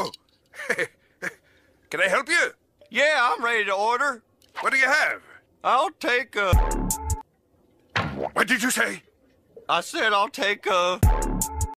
Oh, can I help you? Yeah, I'm ready to order. What do you have? I'll take a... What did you say? I said I'll take a...